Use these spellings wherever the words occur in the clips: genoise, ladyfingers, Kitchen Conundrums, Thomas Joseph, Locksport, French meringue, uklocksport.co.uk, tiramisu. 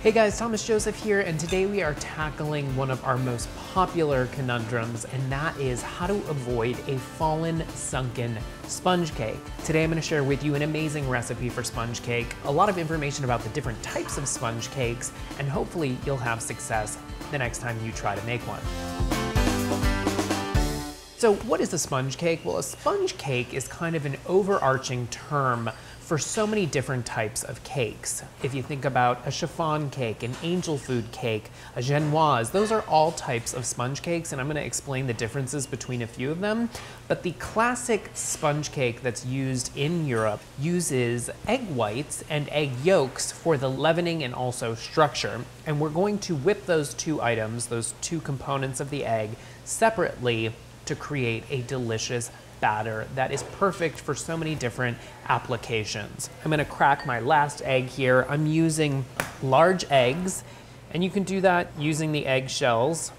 Hey guys, Thomas Joseph here, and today we are tackling one of our most popular conundrums, and that is how to avoid a fallen, sunken sponge cake. Today I'm going to share with you an amazing recipe for sponge cake, a lot of information about the different types of sponge cakes, and hopefully you'll have success the next time you try to make one. So what is a sponge cake? Well, a sponge cake is kind of an overarching term for so many different types of cakes. If you think about a chiffon cake, an angel food cake, a genoise, those are all types of sponge cakes, and I'm gonna explain the differences between a few of them. But the classic sponge cake that's used in Europe uses egg whites and egg yolks for the leavening and also structure. And we're going to whip those two items, those two components of the egg, separately to create a delicious batter that is perfect for so many different applications. I'm gonna crack my last egg here. I'm using large eggs, and you can do that using the egg shells,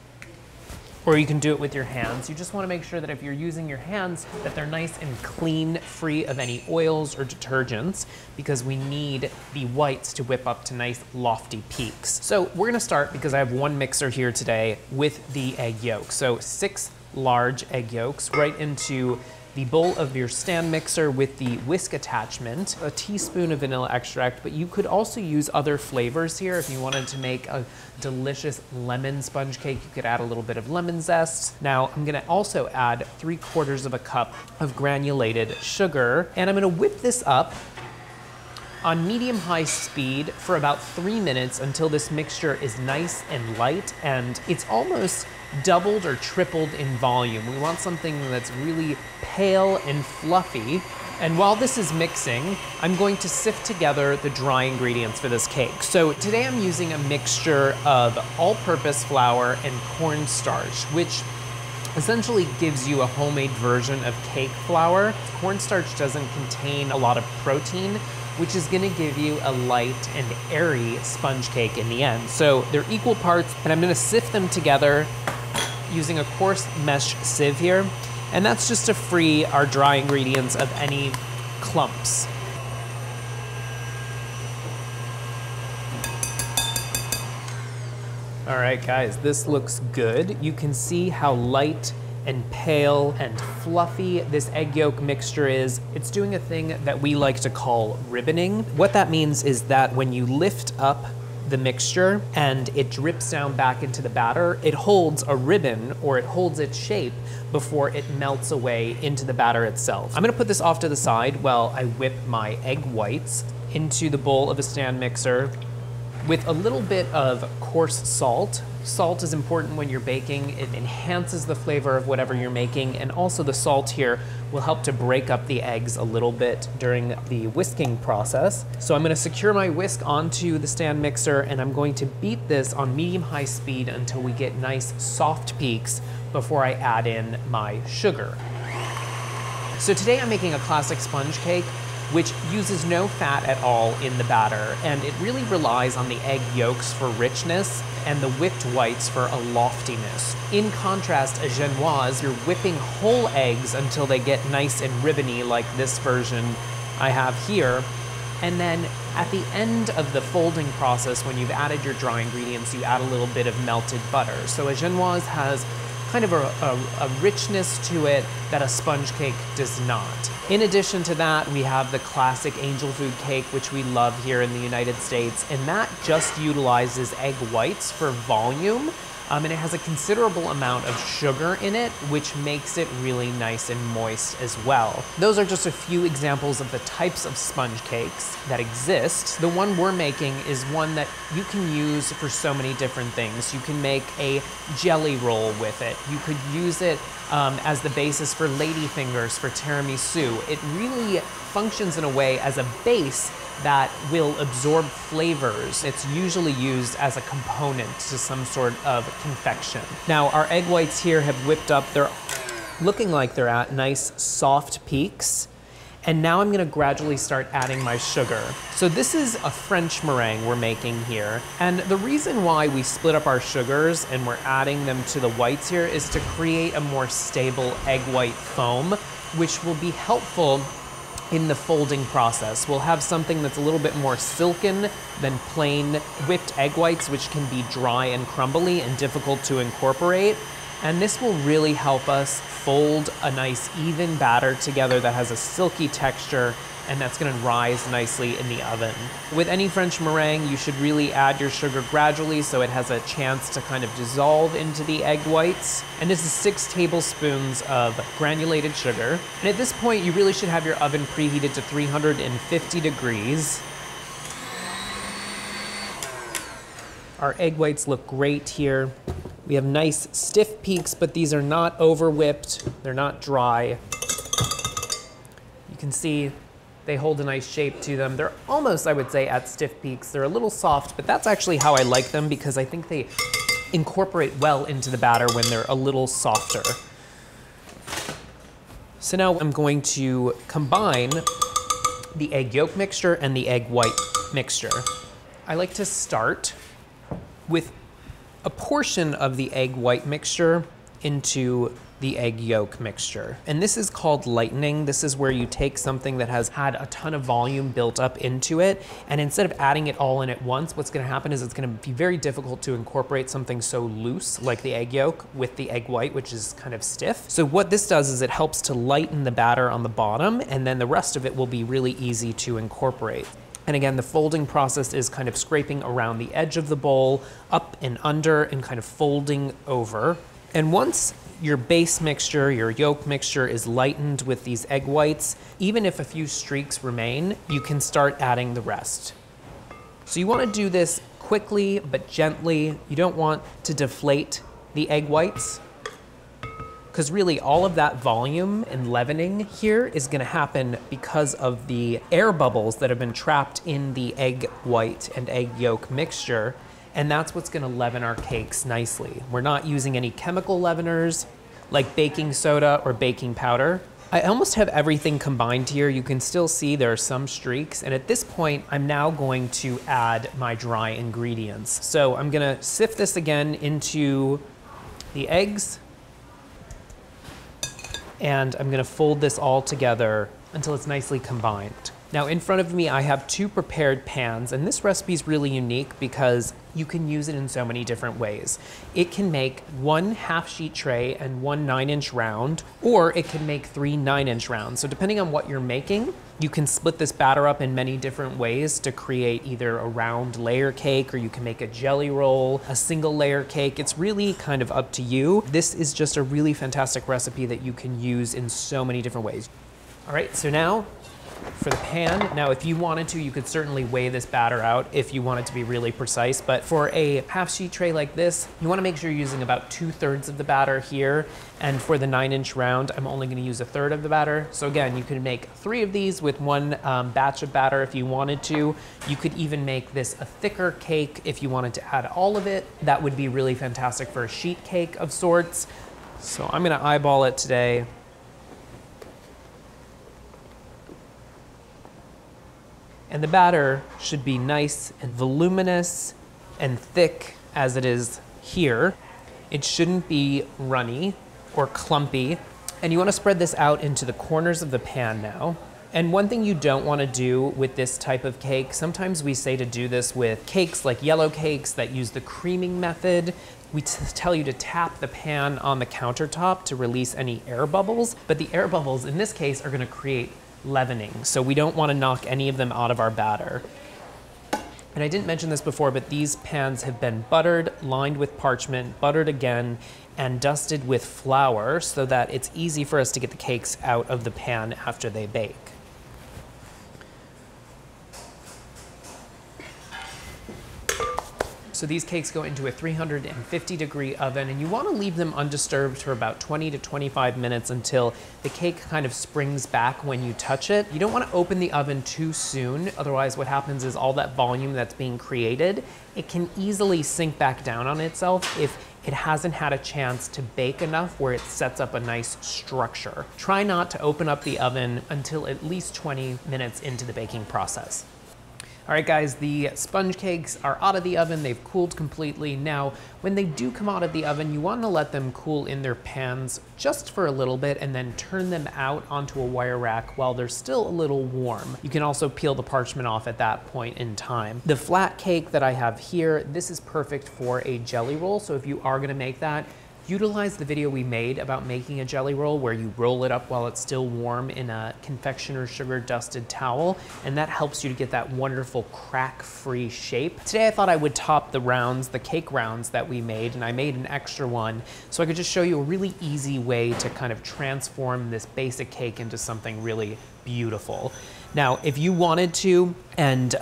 or you can do it with your hands. You just wanna make sure that if you're using your hands, that they're nice and clean, free of any oils or detergents, because we need the whites to whip up to nice lofty peaks. So we're gonna start, because I have one mixer here today, with the egg yolk. So 6 large egg yolks right into the bowl of your stand mixer with the whisk attachment, a teaspoon of vanilla extract, but you could also use other flavors here. If you wanted to make a delicious lemon sponge cake, you could add a little bit of lemon zest. Now I'm gonna also add 3/4 cup of granulated sugar, and I'm gonna whip this up on medium-high speed for about 3 minutes until this mixture is nice and light, and it's almost doubled or tripled in volume. We want something that's really pale and fluffy. And while this is mixing, I'm going to sift together the dry ingredients for this cake. So today I'm using a mixture of all-purpose flour and cornstarch, which essentially gives you a homemade version of cake flour. Cornstarch doesn't contain a lot of protein, which is gonna give you a light and airy sponge cake in the end. So they're equal parts, and I'm gonna sift them together using a coarse mesh sieve here. And that's just to free our dry ingredients of any clumps. All right, guys, this looks good. You can see how light and pale and fluffy this egg yolk mixture is. It's doing a thing that we like to call ribboning. What that means is that when you lift up the mixture and it drips down back into the batter, it holds a ribbon, or it holds its shape, before it melts away into the batter itself. I'm gonna put this off to the side while I whip my egg whites into the bowl of a stand mixer with a little bit of coarse salt. Salt is important when you're baking. It enhances the flavor of whatever you're making, and also the salt here will help to break up the eggs a little bit during the whisking process. So I'm gonna secure my whisk onto the stand mixer, and I'm going to beat this on medium-high speed until we get nice soft peaks before I add in my sugar. So today I'm making a classic sponge cake, which uses no fat at all in the batter. And it really relies on the egg yolks for richness and the whipped whites for a loftiness. In contrast, a genoise, you're whipping whole eggs until they get nice and ribbony, like this version I have here. And then at the end of the folding process, when you've added your dry ingredients, you add a little bit of melted butter. So a genoise has kind of a richness to it that a sponge cake does not. In addition to that, we have the classic angel food cake, which we love here in the United States, and that just utilizes egg whites for volume, and it has a considerable amount of sugar in it, which makes it really nice and moist as well. Those are just a few examples of the types of sponge cakes that exist. The one we're making is one that you can use for so many different things. You can make a jelly roll with it. You could use it as the basis for ladyfingers, for tiramisu. It really functions in a way as a base that will absorb flavors. It's usually used as a component to some sort of confection. Now, our egg whites here have whipped up. They're looking like they're at nice soft peaks. And now I'm gonna gradually start adding my sugar. So this is a French meringue we're making here. And the reason why we split up our sugars and we're adding them to the whites here is to create a more stable egg white foam, which will be helpful in the folding process. We'll have something that's a little bit more silken than plain whipped egg whites, which can be dry and crumbly and difficult to incorporate. And this will really help us fold a nice even batter together that has a silky texture, and that's gonna rise nicely in the oven. With any French meringue, you should really add your sugar gradually so it has a chance to kind of dissolve into the egg whites. And this is 6 tablespoons of granulated sugar. And at this point, you really should have your oven preheated to 350 degrees. Our egg whites look great here. We have nice stiff peaks, but these are not over whipped. They're not dry. You can see they hold a nice shape to them. They're almost, I would say, at stiff peaks. They're a little soft, but that's actually how I like them because I think they incorporate well into the batter when they're a little softer. So now I'm going to combine the egg yolk mixture and the egg white mixture. I like to start with a portion of the egg white mixture into the egg yolk mixture. And this is called lightening. This is where you take something that has had a ton of volume built up into it, and instead of adding it all in at once, what's gonna happen is it's gonna be very difficult to incorporate something so loose, like the egg yolk, with the egg white, which is kind of stiff. So what this does is it helps to lighten the batter on the bottom, and then the rest of it will be really easy to incorporate. And again, the folding process is kind of scraping around the edge of the bowl, up and under, and kind of folding over. And once your base mixture, your yolk mixture is lightened with these egg whites, even if a few streaks remain, you can start adding the rest. So you wanna do this quickly, but gently. You don't want to deflate the egg whites, because really all of that volume and leavening here is gonna happen because of the air bubbles that have been trapped in the egg white and egg yolk mixture. And that's what's gonna leaven our cakes nicely. We're not using any chemical leaveners like baking soda or baking powder. I almost have everything combined here. You can still see there are some streaks. And at this point, I'm now going to add my dry ingredients. So I'm gonna sift this again into the eggs. And I'm gonna fold this all together until it's nicely combined. Now in front of me, I have 2 prepared pans, and this recipe is really unique because you can use it in so many different ways. It can make 1 half-sheet tray and 1 9-inch round, or it can make 3 9-inch rounds. So depending on what you're making, you can split this batter up in many different ways to create either a round layer cake, or you can make a jelly roll, a single layer cake. It's really kind of up to you. This is just a really fantastic recipe that you can use in so many different ways. All right, so now, for the pan. Now, if you wanted to, you could certainly weigh this batter out if you wanted to be really precise, but for a half-sheet tray like this, you wanna make sure you're using about 2/3 of the batter here, and for the 9-inch round, I'm only gonna use 1/3 of the batter. So again, you could make 3 of these with 1 batch of batter if you wanted to. You could even make this a thicker cake if you wanted to add all of it. That would be really fantastic for a sheet cake of sorts. So I'm gonna eyeball it today. And the batter should be nice and voluminous and thick as it is here. It shouldn't be runny or clumpy. And you wanna spread this out into the corners of the pan now. And one thing you don't wanna do with this type of cake, sometimes we say to do this with cakes like yellow cakes that use the creaming method. We tell you to tap the pan on the countertop to release any air bubbles, but the air bubbles in this case are gonna create leavening, so we don't want to knock any of them out of our batter. And I didn't mention this before, but these pans have been buttered, lined with parchment, buttered again, and dusted with flour so that it's easy for us to get the cakes out of the pan after they bake. So these cakes go into a 350-degree oven, and you wanna leave them undisturbed for about 20 to 25 minutes until the cake kind of springs back when you touch it. You don't wanna open the oven too soon, otherwise what happens is all that volume that's being created, it can easily sink back down on itself if it hasn't had a chance to bake enough where it sets up a nice structure. Try not to open up the oven until at least 20 minutes into the baking process. All right, guys, the sponge cakes are out of the oven. They've cooled completely. Now, when they do come out of the oven, you want to let them cool in their pans just for a little bit and then turn them out onto a wire rack while they're still a little warm. You can also peel the parchment off at that point in time. The flat cake that I have here, this is perfect for a jelly roll. So if you are gonna make that, utilize the video we made about making a jelly roll where you roll it up while it's still warm in a confectioner sugar dusted towel, and that helps you to get that wonderful crack-free shape. Today I thought I would top the rounds, the cake rounds that we made, and I made an extra one so I could just show you a really easy way to kind of transform this basic cake into something really beautiful. Now, if you wanted to, and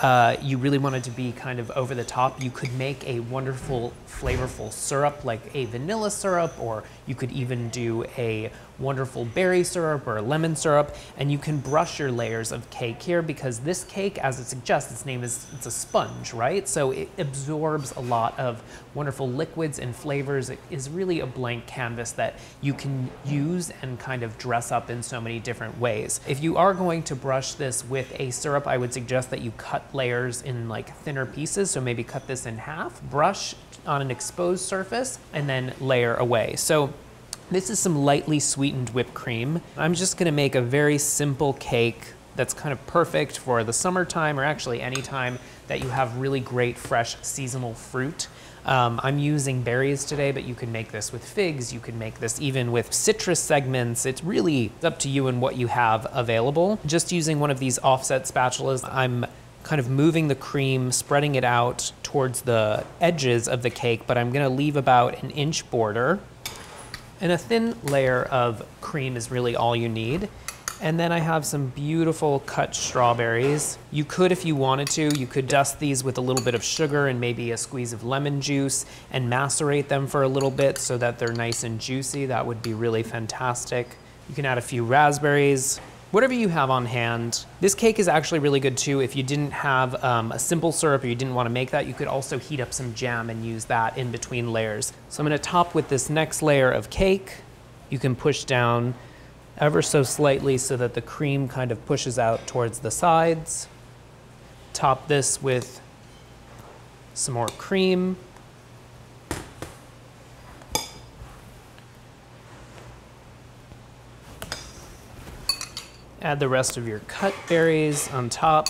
you really wanted to be kind of over the top, you could make a wonderful, flavorful syrup, like a vanilla syrup, or you could even do a wonderful berry syrup or lemon syrup, and you can brush your layers of cake here because this cake, as it suggests, its name is, it's a sponge, right? So it absorbs a lot of wonderful liquids and flavors. It is really a blank canvas that you can use and kind of dress up in so many different ways. If you are going to brush this with a syrup, I would suggest that you cut layers in like thinner pieces. So maybe cut this in half, brush on an exposed surface, and then layer away. So this is some lightly sweetened whipped cream. I'm just gonna make a very simple cake that's kind of perfect for the summertime, or actually any time that you have really great fresh seasonal fruit. I'm using berries today, but you can make this with figs. You can make this even with citrus segments. It's really up to you and what you have available. Just using one of these offset spatulas, I'm kind of moving the cream, spreading it out towards the edges of the cake, but I'm gonna leave about an inch border. And a thin layer of cream is really all you need. And then I have some beautiful cut strawberries. You could, if you wanted to, you could dust these with a little bit of sugar and maybe a squeeze of lemon juice and macerate them for a little bit so that they're nice and juicy. That would be really fantastic. You can add a few raspberries. Whatever you have on hand. This cake is actually really good too. If you didn't have a simple syrup or you didn't want to make that, you could also heat up some jam and use that in between layers. So I'm going to top with this next layer of cake. You can push down ever so slightly so that the cream kind of pushes out towards the sides. Top this with some more cream. Add the rest of your cut berries on top.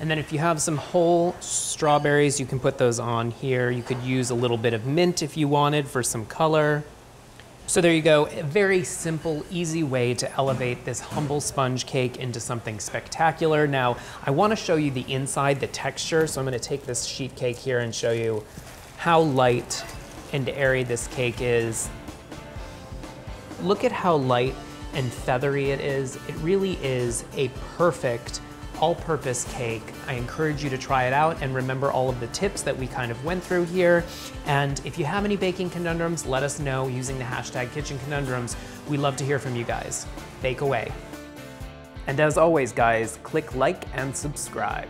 And then if you have some whole strawberries, you can put those on here. You could use a little bit of mint if you wanted for some color. So there you go, a very simple, easy way to elevate this humble sponge cake into something spectacular. Now, I wanna show you the inside, the texture. So I'm gonna take this sheet cake here and show you how light and airy this cake is. Look at how light and feathery it is. It really is a perfect all-purpose cake. I encourage you to try it out and remember all of the tips that we kind of went through here. And if you have any baking conundrums, let us know using the hashtag Kitchen Conundrums. We love to hear from you guys. Bake away. And as always, guys, click like and subscribe.